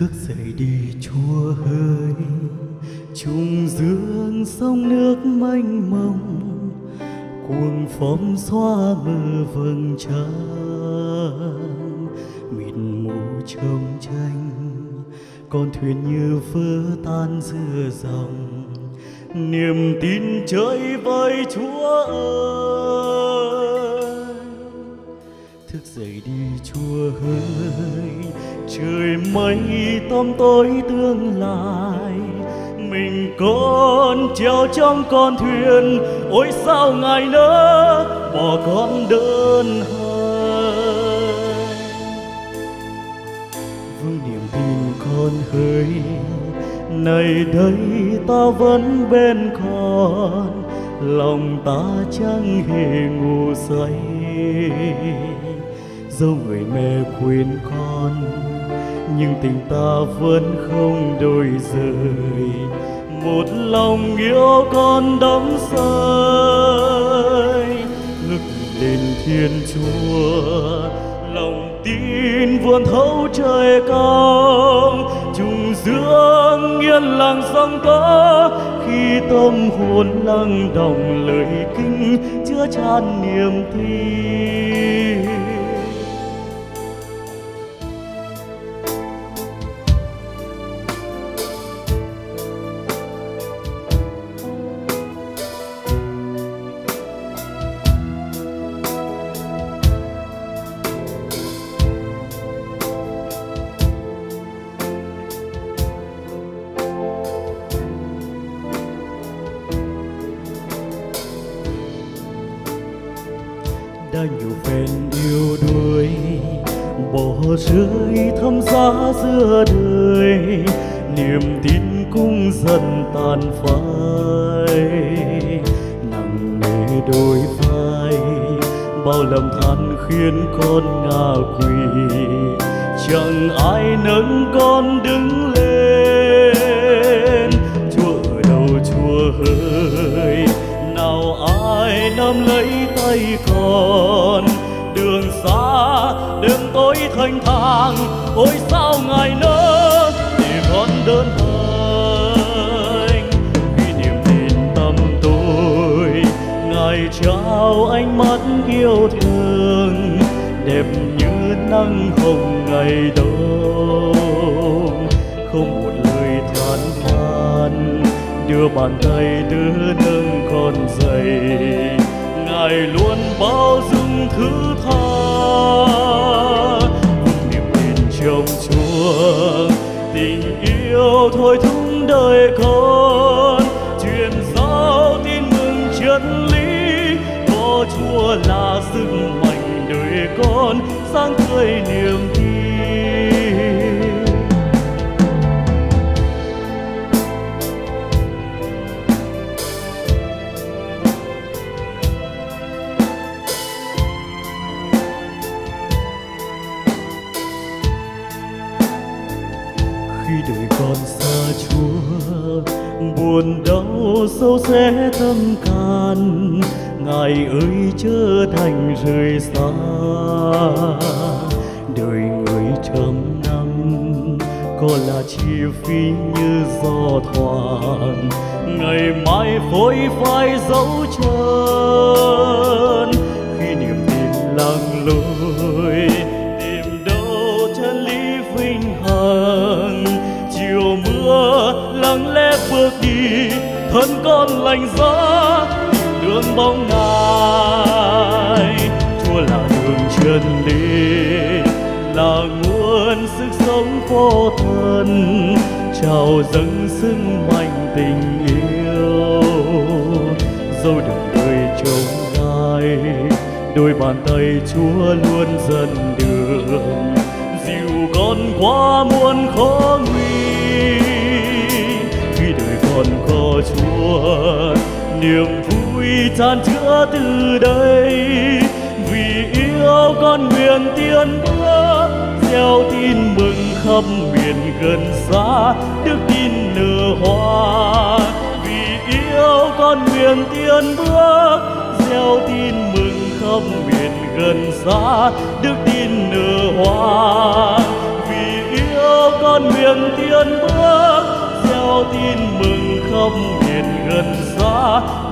Thức dậy đi Chúa ơi, chung dương sông nước mênh mông, cuồng phong xóa mờ vầng trăng, mịt mù trong tranh, con thuyền như vỡ tan giữa dòng. Niềm tin chơi với Chúa ơi, thức dậy đi Chúa ơi, trời mây tóm tối tương lai, mình con treo trong con thuyền, ôi sao Ngài nỡ bỏ con đơn hơi. Vâng niềm tin con hỡi, này đây ta vẫn bên con, lòng ta chẳng hề ngủ say, dẫu người mê khuyên con, nhưng tình ta vẫn không đổi rời, một lòng yêu con đắm say. Ngước lên Thiên Chúa, lòng tin vươn thấu trời cao, trùng dương yên lặng sóng to, khi tâm hồn lắng đọng lời kinh chứa tràn niềm tin. Đã nhiều phen yêu đuối, bỏ rơi thâm giá giữa đời, niềm tin cũng dần tàn phai, nặng nề đôi vai, bao lầm than khiến con ngã quỵ, chẳng ai nâng con đứng lên. Chúa ở đâu Chúa ơi, nào ai nắm lấy tay con, đường xa đêm tối thênh thang, ôi sao Ngài nỡ để con đơn anh. Vì niềm tin tâm tôi, Ngài trao ánh mắt yêu thương, đẹp như nắng hồng ngày đông, không một lời than van, đưa bàn tay đưa nâng con dậy, Ngài luôn bao dung thứ tha. Niềm tin trong Chúa, tình yêu thôi thúc đời con, truyền giáo tin mừng chân lý, có Chúa là sức mạnh đời con, sáng tươi niềm tin. Khi đời con xa Chúa, buồn đau sâu xé tâm can, Ngài ơi chớ thành rời xa, đời người trăm năm có là chi phí như gió thoảng, ngày mai phôi phai dấu chân. Khi niềm tin lặng lối, tìm đâu chân lý vinh hằng, chiều mưa lặng lẽ bước đi, thân con lành giá đường bóng Ngài. Chúa là đường chân lý, là nguồn sức sống vô tận, trao dâng sức mạnh tình yêu, dẫu đường đời trông gai, đôi bàn tay Chúa luôn dẫn đường, dìu con qua muôn khó nguy. Khi đời con có Chúa, niềm vui tràn chứa từ đây, vì yêu con nguyện tiến bước, gieo tin mừng khắp miền gần xa, đức tin nở hoa. Vì yêu con nguyện tiến bước, gieo tin mừng khắp miền gần xa, đức tin nở hoa. Vì yêu con nguyện tin mừng không nhìn gần xa.